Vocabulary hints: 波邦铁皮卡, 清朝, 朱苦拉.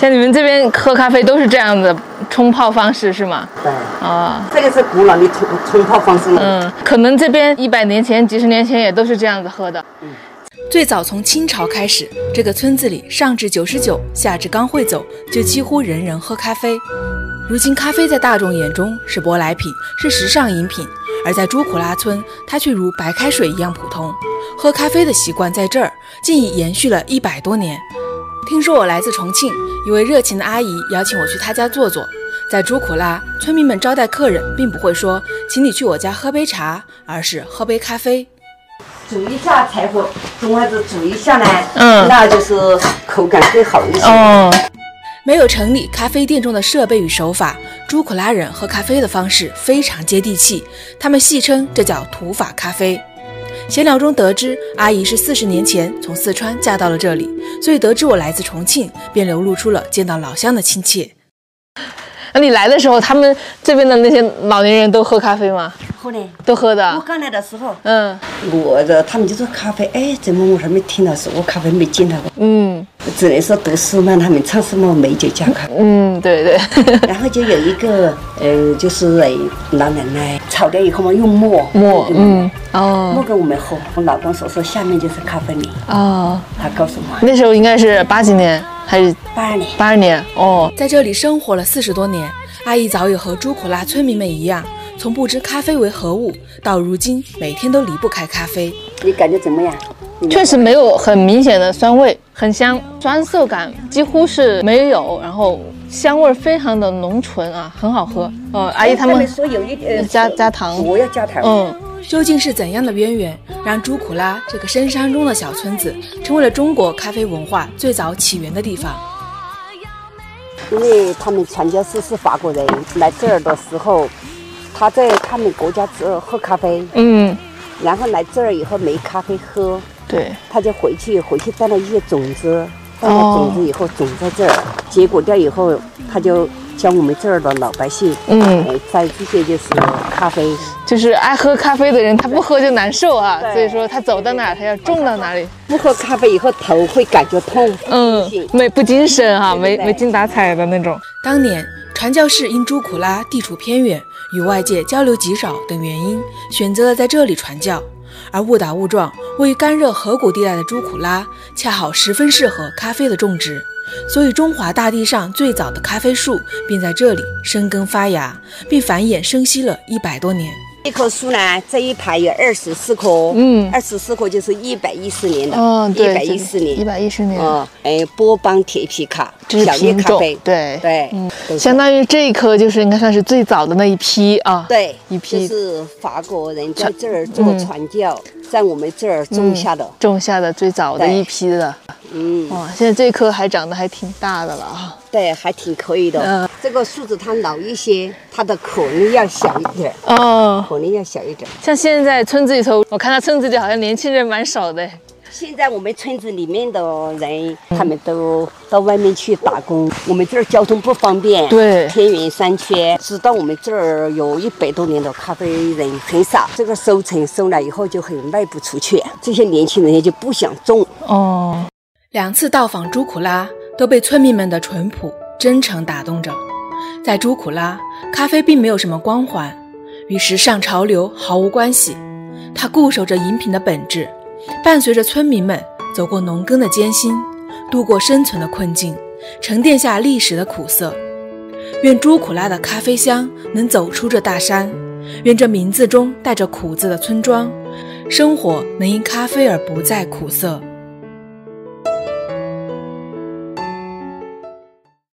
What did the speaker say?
像你们这边喝咖啡都是这样的冲泡方式是吗？对啊，这个是古老的冲泡方式。嗯，可能这边100年前、几十年前也都是这样子喝的。嗯。 最早从清朝开始，这个村子里上至99，下至刚会走，就几乎人人喝咖啡。如今，咖啡在大众眼中是舶来品，是时尚饮品；而在朱苦拉村，它却如白开水一样普通。喝咖啡的习惯在这儿竟已延续了100多年。听说我来自重庆，一位热情的阿姨邀请我去她家坐坐。在朱苦拉，村民们招待客人并不会说“请你去我家喝杯茶”，而是“喝杯咖啡”。 煮一下柴火，中还是煮一下呢？嗯，那就是口感会好一些。哦，没有城里咖啡店中的设备与手法，朱苦拉人喝咖啡的方式非常接地气，他们戏称这叫土法咖啡。闲聊中得知，阿姨是40年前从四川嫁到了这里，所以得知我来自重庆，便流露出了见到老乡的亲切。 那你来的时候，他们这边的那些老年人都喝咖啡吗？喝的，都喝的。我刚来的时候，嗯，他们就说咖啡，哎，怎么我还没听到说过咖啡，没见到过。嗯，只能说读书嘛，他们唱什么美酒加咖啡。嗯，对对。然后就有一个，就是老奶奶炒掉以后嘛，用磨，嗯，哦，磨给我们喝。我老公所说，下面就是咖啡里。哦，他告诉我，那时候应该是80年。 还是82年，82年哦，在这里生活了40多年，阿姨早已和朱苦拉村民们一样，从不知咖啡为何物，到如今每天都离不开咖啡。你感觉怎么样？确实没有很明显的酸味，很香，酸涩感几乎是没有，然后香味非常的浓醇啊，很好喝。哦，阿姨他们说有一加糖，我要加糖。嗯。 究竟是怎样的渊源，让朱苦拉这个深山中的小村子成为了中国咖啡文化最早起源的地方？因为他们传教士是法国人，来这儿的时候，他在他们国家只喝咖啡，嗯，然后来这儿以后没咖啡喝，对，他就回去带了一些种子，带了种子以后种在这儿，结果掉以后他就。 像我们这儿的老百姓，嗯，在这些就是咖啡，就是爱喝咖啡的人，他不喝就难受啊。所以说他走到哪儿，他要种到哪里。不喝咖啡以后头会感觉痛，嗯，不精神啊，没精打采的那种。当年传教士因朱苦拉地处偏远，与外界交流极少等原因，选择了在这里传教。而误打误撞，位于干热河谷地带的朱苦拉，恰好十分适合咖啡的种植。 所以，中华大地上最早的咖啡树便在这里生根发芽，并繁衍生息了100多年。这棵树呢，这一排有24棵，嗯，24棵就是114年的，嗯，对，114年，114年，嗯，波邦铁皮卡，这是品种，对对，嗯，相当于这一棵就是应该算是最早的那一批啊，对，一批是法国人在这儿做传教，在我们这儿种下的最早的一批的。 嗯，哇，现在这棵还长得还挺大的了啊！对，还挺可以的。这个树子它老一些，它的口力要小一点。哦，口力要小一点。像现在村子里头，我看到村子里好像年轻人蛮少的。现在我们村子里面的人，他们都到外面去打工。我们这儿交通不方便，对，偏远山区。直到我们这儿有100多年的咖啡人很少，这个收成收了以后就很卖不出去，这些年轻人就不想种。哦。 2次到访朱苦拉，都被村民们的淳朴真诚打动着。在朱苦拉，咖啡并没有什么光环，与时尚潮流毫无关系。它固守着饮品的本质，伴随着村民们走过农耕的艰辛，度过生存的困境，沉淀下历史的苦涩。愿朱苦拉的咖啡香能走出这大山，愿这名字中带着苦字的村庄，生活能因咖啡而不再苦涩。